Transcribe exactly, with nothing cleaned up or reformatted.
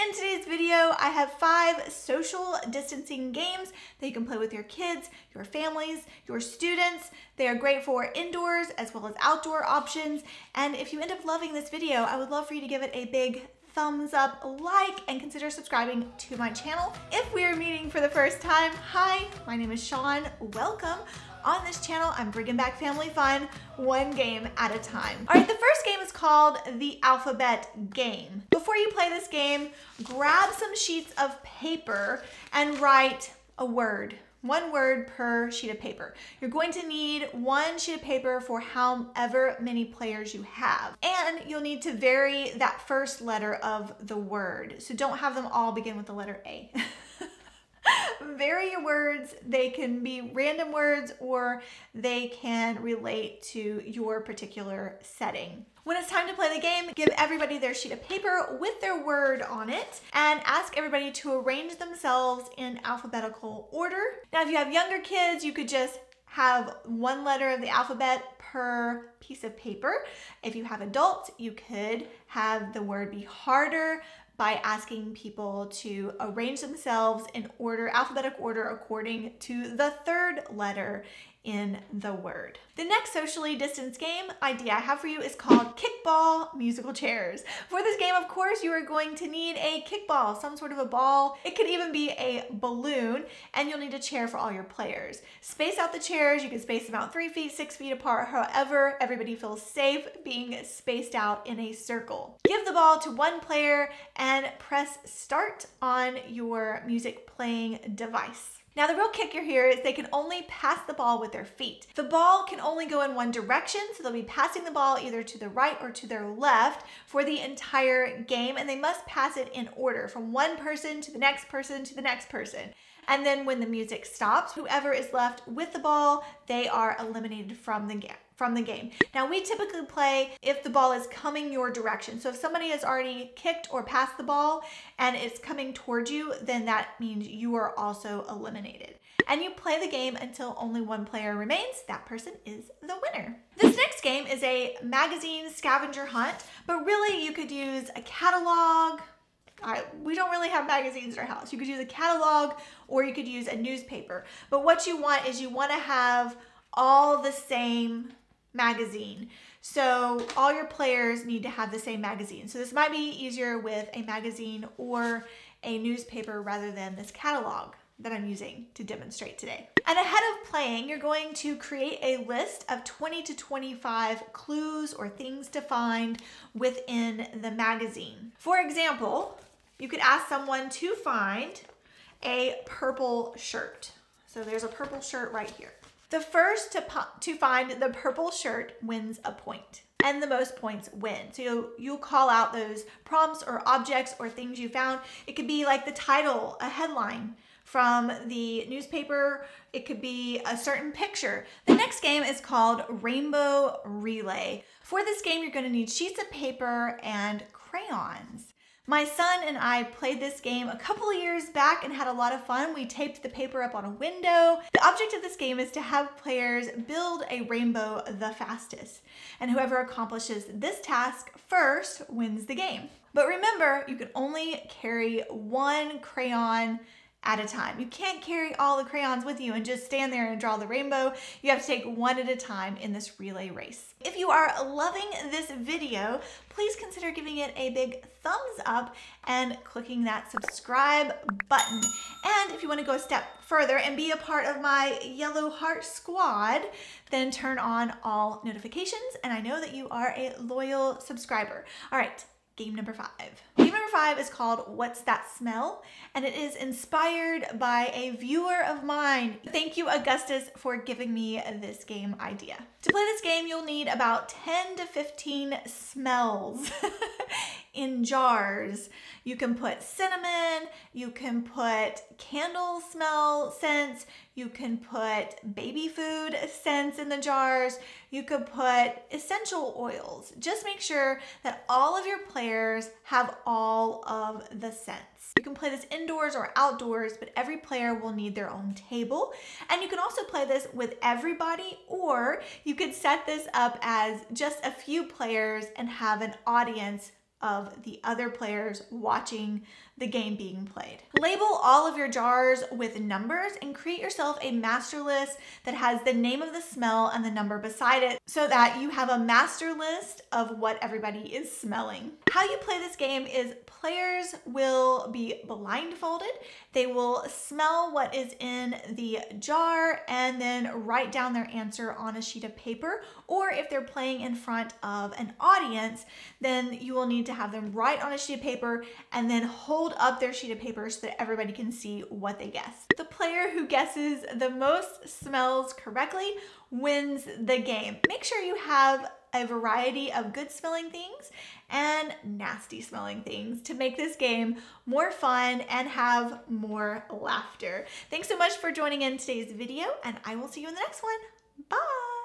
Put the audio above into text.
In today's video, I have five social distancing games that you can play with your kids, your families, your students. They are great for indoors as well as outdoor options. And if you end up loving this video, I would love for you to give it a big thumbs up, like, and consider subscribing to my channel. If we are meeting for the first time, hi, my name is Shawn. Welcome. On this channel, I'm bringing back family fun one game at a time. All right, the first game is called the alphabet game. Before you play this game, grab some sheets of paper and write a word. One word per sheet of paper. You're going to need one sheet of paper for however many players you have. And you'll need to vary that first letter of the word. So don't have them all begin with the letter A. Vary your words. They can be random words or they can relate to your particular setting. When it's time to play the game, give everybody their sheet of paper with their word on it and ask everybody to arrange themselves in alphabetical order. Now, if you have younger kids, you could just have one letter of the alphabet per piece of paper. If you have adults, you could have the word be harder by asking people to arrange themselves in order, alphabetical order, according to the third letter in the word. The next socially distanced game idea I have for you is called kickball musical chairs. For this game, of course, you are going to need a kickball, some sort of a ball. It could even be a balloon, and you'll need a chair for all your players. Space out the chairs. You can space them out three feet, six feet apart, however everybody feels safe being spaced out in a circle. Give the ball to one player and press start on your music playing device. Now, the real kicker here is they can only pass the ball with their feet. The ball can only go in one direction, so they'll be passing the ball either to the right or to their left for the entire game, and they must pass it in order from one person to the next person to the next person. And then when the music stops, whoever is left with the ball, they are eliminated from the game. From the game. Now, we typically play if the ball is coming your direction. So if somebody has already kicked or passed the ball and it's coming towards you, then that means you are also eliminated. And you play the game until only one player remains. That person is the winner. This next game is a magazine scavenger hunt, but really you could use a catalog. All right, we don't really have magazines in our house. You could use a catalog or you could use a newspaper. But what you want is you want to have all the same magazine. So all your players need to have the same magazine. So this might be easier with a magazine or a newspaper rather than this catalog that I'm using to demonstrate today. And ahead of playing, you're going to create a list of twenty to twenty-five clues or things to find within the magazine. For example, you could ask someone to find a purple shirt. So there's a purple shirt right here. The first to, to find the purple shirt wins a point, and the most points win. So you'll, you'll call out those prompts or objects or things you found. It could be like the title, a headline from the newspaper. It could be a certain picture. The next game is called Rainbow Relay. For this game, you're going to need sheets of paper and crayons. My son and I played this game a couple of years back and had a lot of fun. We taped the paper up on a window. The object of this game is to have players build a rainbow the fastest, and whoever accomplishes this task first wins the game. But remember, you can only carry one crayon at a time. You can't carry all the crayons with you and just stand there and draw the rainbow. You have to take one at a time in this relay race. If you are loving this video, please consider giving it a big thumbs up and clicking that subscribe button. And if you want to go a step further and be a part of my Yellow Heart Squad, then turn on all notifications, and I know that you are a loyal subscriber. All right, game number five. Game number five is called What's That Smell? And it is inspired by a viewer of mine. Thank you, Augustus, for giving me this game idea. To play this game, you'll need about ten to fifteen smells in jars. You can put cinnamon, you can put candle smell scents, you can put baby food scents in the jars, you could put essential oils. Just make sure that all of your players have all of the scents. You can play this indoors or outdoors, but every player will need their own table. And you can also play this with everybody, or you could set this up as just a few players and have an audience of the other players watching the game being played. Label all of your jars with numbers and create yourself a master list that has the name of the smell and the number beside it so that you have a master list of what everybody is smelling. How you play this game is players will be blindfolded. They will smell what is in the jar and then write down their answer on a sheet of paper, or if they're playing in front of an audience, then you will need to have them write on a sheet of paper and then hold up their sheet of paper so that everybody can see what they guessed. The player who guesses the most smells correctly wins the game. Make sure you have a variety of good smelling things and nasty smelling things to make this game more fun and have more laughter. Thanks so much for joining in today's video, and I will see you in the next one. Bye!